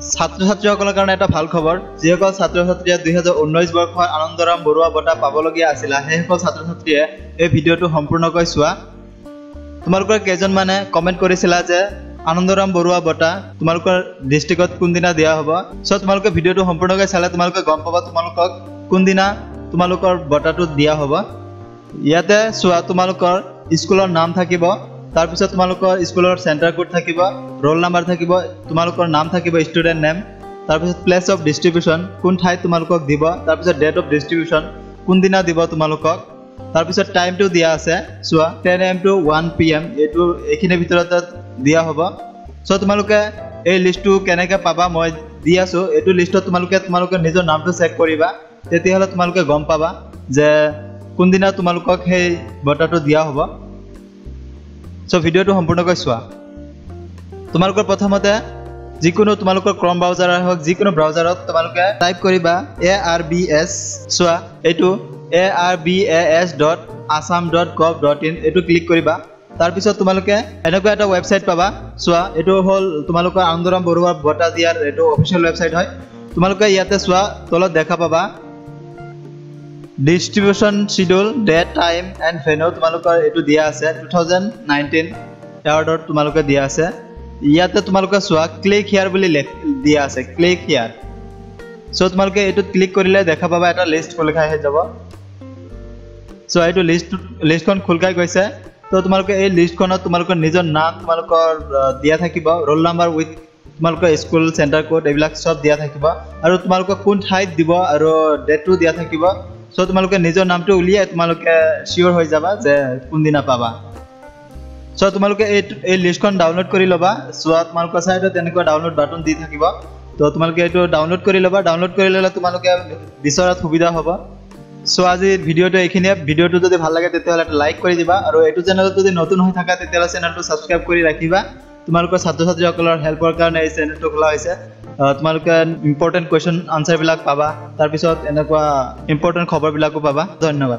छात्र छात्रीसकলৰ কাৰণে এটা ভাল খবৰ যিসকল ছাত্ৰ ছাত্ৰীয়ে 2019 বৰ্ষৰ আনন্দৰাম বৰুৱা বঁটা পাবলগীয়া আছিল সেইসকল ছাত্ৰ ছাত্ৰীয়ে এই ভিডিঅটো সম্পূৰ্ণকৈ চোৱা। তোমালোকৰ কেজন মানে কমেন্ট কৰিছিল যে আনন্দৰাম বৰুৱা বঁটা তোমালোকৰ ডিস্ট্ৰিক্টত কোনদিনা দিয়া হ'ব। সো তোমালোকে ভিডিঅটো সম্পূৰ্ণকৈ চালে তোমালোকে গম পাবা তোমালোকক কোনদিনা তোমালোকৰ বঁটাটো দিয়া হ'ব। ইয়াতে চোৱা তোমালোকৰ স্কুলৰ নাম থাকিব, तार पिछत तुम्हारे स्कूल सेंटर कोड थकिबा, रोल नम्बर थकिबा, तुम्हारे नाम थकिबा स्टूडेंट नेम, तार पिछत प्लेस ऑफ डिस्ट्रीब्यूशन कौन ठाई तुम्हारे दिबा, तार पिछत डेट ऑफ डिस्ट्रीब्यूशन कौन दिना दिबा तुम्हारे, तार पिछत टाइम तो दिया आसे सुआ 10 AM to 1 PM एटू एखिने भितरत दिया होबा। सो तुम्हारे ए लिस्ट तो केनेके पाबा মই দি আছো, एटू लिस्ट तुम्हारे निजर नाम तो चेक करिबा, তেতিয়া হলে তোমালোকে গম পাবা যে কোন দিনা তোমালোকক সেই বটাটো দিয়া হবা। सो भिडिओ सम्पूर्णक चुआ। तुम्हारे प्रथमते जिको तुम्हारे क्रम ब्राउजार हम जिको ब्राउजार तुम्हें टाइप करा ARBS चुआ यू ARBAS.assam.gov.in यू क्लिक करा। तार पिछत तुम्हें एनेकुवा एटा वेबसाइट पाबा चुआ यू हल तुम्हारे आनंदराम बरुवा बटा दियार यू अफिशियल वेबसाइट है। तुम्हें इते चुआ तलत देखा पाबा distribution schedule date time and venue तुम्हारे यू दिया आसे 2019 एयर तुम्हें दिया आसे। इते तुम्हें चुआ क्लिक हियर दिया आसे क्लिक हियर। सो तुम्हें यू क्लिक करें देखा पाबा एट लिस्ट खोल खाई जा। सो यू लिस्ट खोल खाई गई है। तो तुम्हें लिस्ट तुम्हारे निजर नाम तुम्हारे दिया थकिबा, रोल नम्बर उइथ तुम्हारे स्कूल सेंटर कोड एबिल सब दिया थकिबा और तुम्हारे कौन ठाईत दी और डेटो दिया थकिबा। सो तुम्हारे निजर नाम तो उलिया तुम्हारे श्योर हो जाबा जे कोनदिना पाबा। सो तुम्हारे लिस्ट डाउनलोड कर लबा चुआ तुम्हारे साइड डाउनलोड बटन दी थकिबा। तो तुम्हारे यू डाउनलोड कर लबा, डाउनलोड कर ले तुम्हारे विचरा सुविधा हबा। सो आज भिडिओ ये भिडिओ जो भल लगे तेल लाइक कर दिबा और यू चेनेल जो नतुन हो थाका तेल चेनेल सबसक्राइब कर रखा। तुम्हारे छात्र छात्री हेल्पर कारण चेनेल खोला तुम्हारे इम्पर्टेन्ट क्वेश्चन आन्सार पाबा, तार पिछत एनेकुवा इम्पर्टेन्ट खबरबिलो पाबा। धन्यवाद।